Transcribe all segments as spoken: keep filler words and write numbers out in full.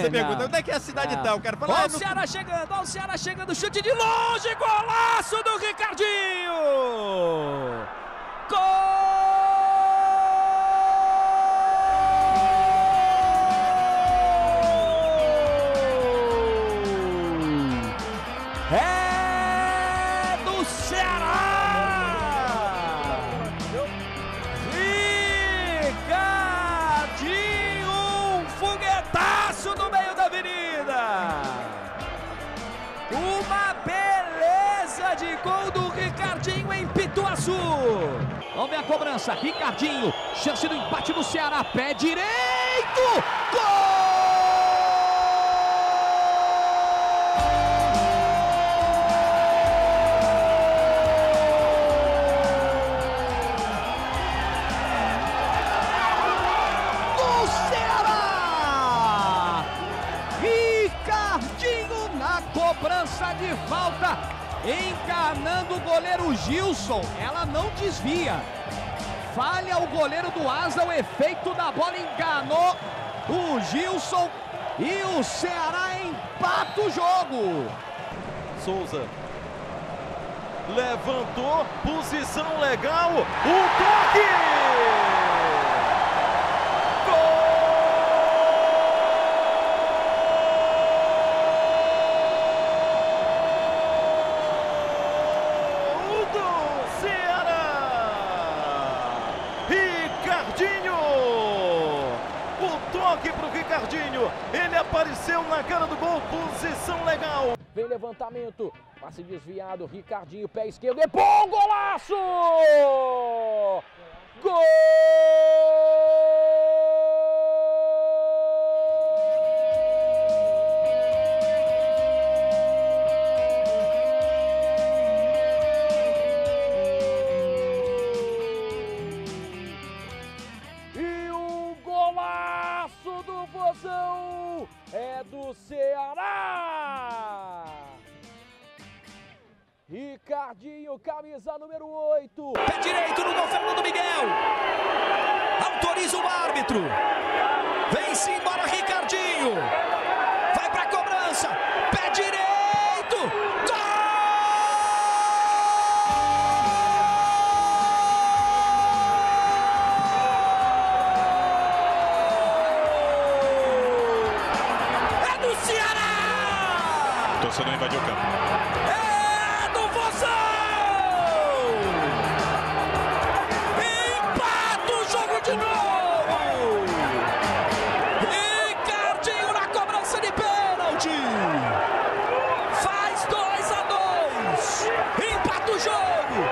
você pergunta, onde é que é a cidade não. tal? Cara, fala, olha ah, o no... Ceará chegando, olha o Ceará chegando, chute de longe, golaço do Ricardinho! Gol! Vamos ver a cobrança, Ricardinho, chance do empate do Ceará, pé direito, gol do Ceará, Ricardinho na cobrança de falta, encarnando o goleiro Gilson, ela não desvia, falha o goleiro do Asa, o efeito da bola enganou o Gilson e o Ceará empata o jogo. Souza levantou, posição legal, o toque! Ele apareceu na cara do gol, posição legal. Vem levantamento, passe desviado, Ricardinho, pé esquerdo, é bom, golaço! Gol! É do Ceará! Ricardinho, camisa número oito. Pé direito no gol, Fernando Miguel. Autoriza o árbitro. Vem-se embora, Ricardinho. Vai pra cobrança. Pé direito. Gol! Você não invadiu o campo. É do Vozão! Empata o jogo de novo! Ricardinho na cobrança de pênalti! Faz dois a dois! Empata o jogo!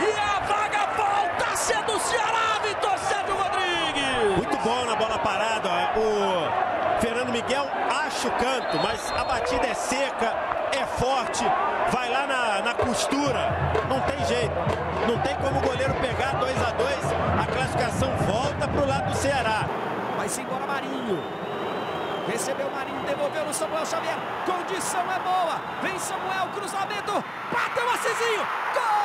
E a vaga volta a ser do Ceará, Vitor Sérgio Rodrigues! Muito bom na bola parada, o Fernando Miguel acha o canto, mas a batida é seca, é forte, vai lá na, na costura, não tem jeito, não tem como o goleiro pegar dois a dois, a classificação volta pro lado do Ceará. Vai-se embora Marinho, recebeu Marinho, devolveu no Samuel Xavier, condição é boa, vem Samuel, cruzamento, bateu Assisinho, gol!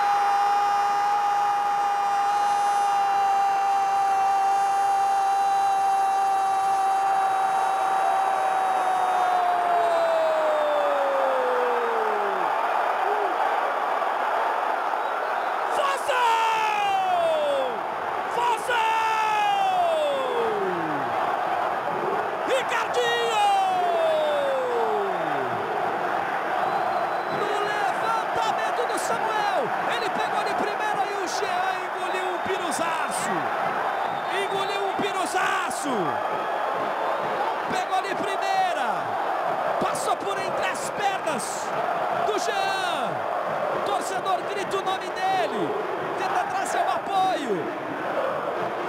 Pegou de primeira, passou por entre as pernas do Jean, o torcedor grita o nome dele, tenta trazer o apoio.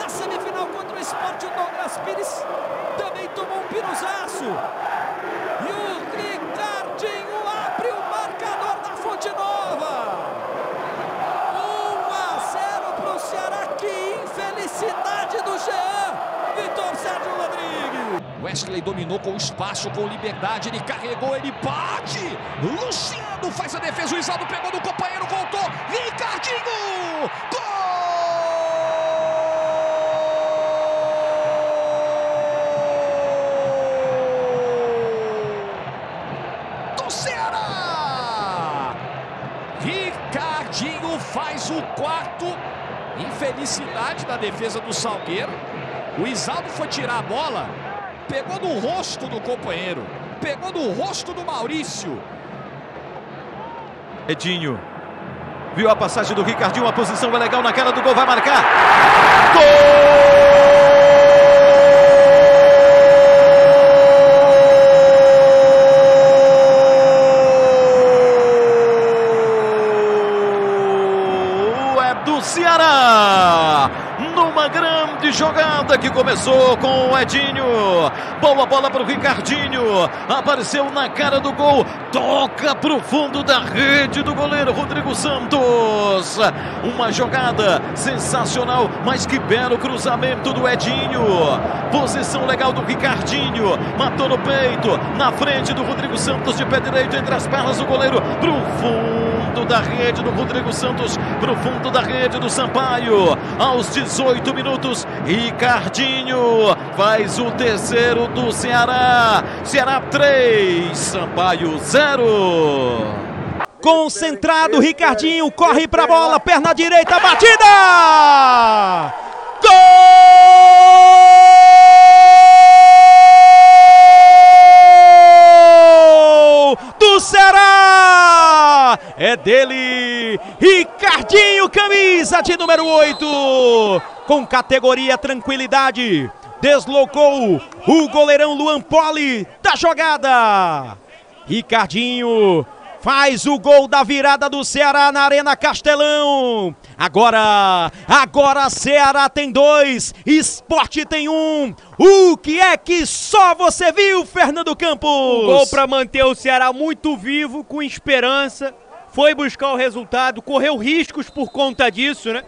Na semifinal contra o Sport, o Douglas Pires também tomou um piruzaço e o Ricardinho abre o marcador da Fonte Nova, um a zero para o Ceará, que infelicidade do Jean. Vitor Sérgio Rodrigues. Wesley dominou com espaço, com liberdade, ele carregou, ele bate. Luciano faz a defesa, o Isaldo pegou do companheiro, voltou. Ricardinho! Gol! faz o quarto. Infelicidade da defesa do Salgueiro. O Isaldo foi tirar a bola, pegou no rosto do companheiro, pegou no rosto do Maurício. Edinho viu a passagem do Ricardinho, a posição vai legal na cara do gol, vai marcar. Gol! Do Ceará, numa grande jogada que começou com o Edinho, boa bola para o Ricardinho, apareceu na cara do gol, toca para o fundo da rede do goleiro Rodrigo Santos. Uma jogada sensacional, mas que belo cruzamento do Edinho, posição legal do Ricardinho, matou no peito, na frente do Rodrigo Santos, de pé direito, entre as pernas do goleiro, para o fundo da rede do Rodrigo Santos, pro fundo da rede do Sampaio. Aos dezoito minutos, Ricardinho faz o terceiro do Ceará. Ceará três, Sampaio zero. Concentrado, Ricardinho corre pra bola, perna direita, batida! Gol! É dele, Ricardinho, camisa de número oito, com categoria, tranquilidade, deslocou o goleirão Luan Poli da jogada. Ricardinho faz o gol da virada do Ceará na Arena Castelão. Agora, agora Ceará tem dois, Sport tem um. O que é que só você viu, Fernando Campos? Um gol para manter o Ceará muito vivo, com esperança. Foi buscar o resultado, correu riscos por conta disso, né?